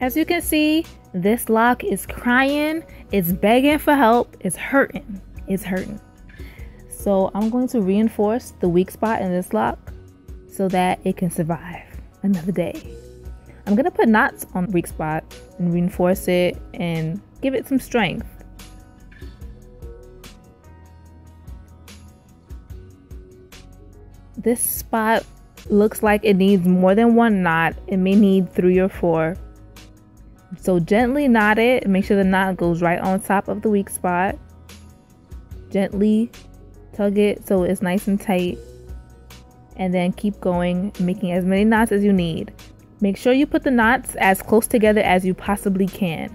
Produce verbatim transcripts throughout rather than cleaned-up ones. As you can see, this lock is crying, it's begging for help, it's hurting, it's hurting. So I'm going to reinforce the weak spot in this lock so that it can survive another day. I'm gonna put knots on the weak spot and reinforce it and give it some strength. This spot looks like it needs more than one knot. It may need three or four. So gently knot it, make sure the knot goes right on top of the weak spot. Gently tug it so it's nice and tight. And then keep going, making as many knots as you need. Make sure you put the knots as close together as you possibly can.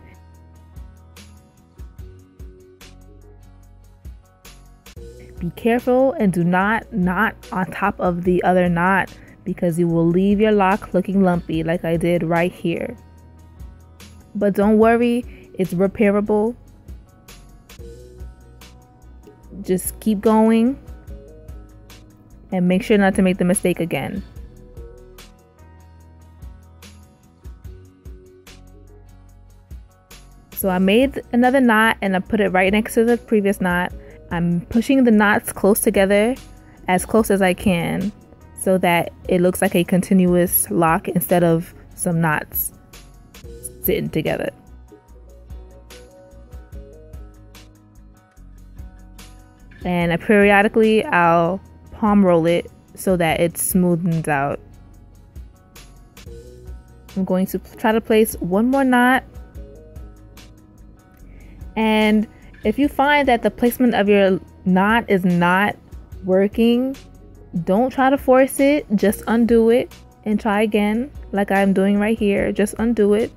Be careful and do not knot on top of the other knot because you will leave your lock looking lumpy like I did right here. But don't worry, it's repairable. Just keep going and make sure not to make the mistake again. So I made another knot and I put it right next to the previous knot. I'm pushing the knots close together, as close as I can, so that it looks like a continuous lock instead of some knots sitting together. And I periodically I'll palm roll it so that it smoothens out. I'm going to try to place one more knot. And if you find that the placement of your knot is not working, don't try to force it. Just undo it and try again, like I'm doing right here. Just undo it.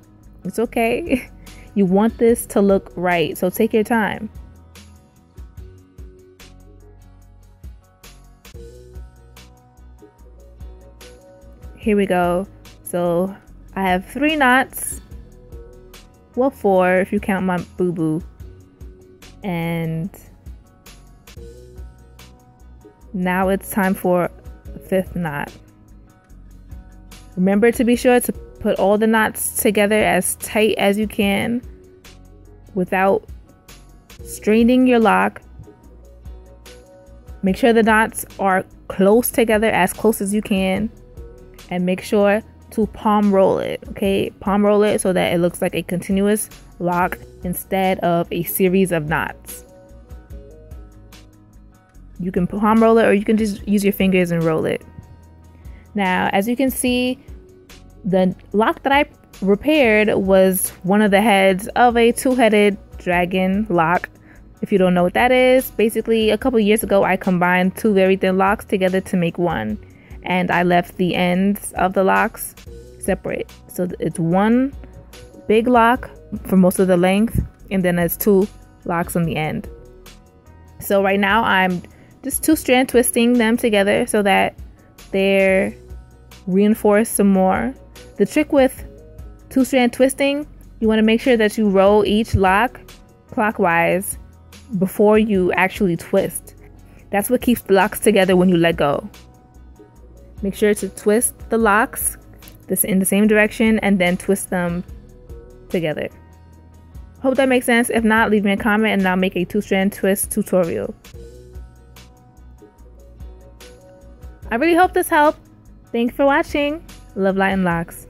It's okay. You want this to look right, so take your time. Here we go. So I have three knots. Well, four if you count my boo-boo. And now it's time for the fifth knot. Remember to be sure to put all the knots together as tight as you can without straining your lock. Make sure the knots are close together, as close as you can, and make sure to palm roll it, okay? Palm roll it so that it looks like a continuous lock instead of a series of knots. You can palm roll it or you can just use your fingers and roll it. Now, as you can see, the lock that I repaired was one of the heads of a two-headed dragon lock. If you don't know what that is, basically a couple years ago I combined two very thin locks together to make one, and I left the ends of the locks separate. So it's one big lock for most of the length, and then there's two locks on the end. So right now I'm just two strand twisting them together so that they're reinforced some more. The trick with two strand twisting, you want to make sure that you roll each lock clockwise before you actually twist. That's what keeps the locks together when you let go. Make sure to twist the locks this in the same direction and then twist them together. Hope that makes sense. If not, leave me a comment and I'll make a two strand twist tutorial. I really hope this helped. Thanks for watching. Love, Light and Locs.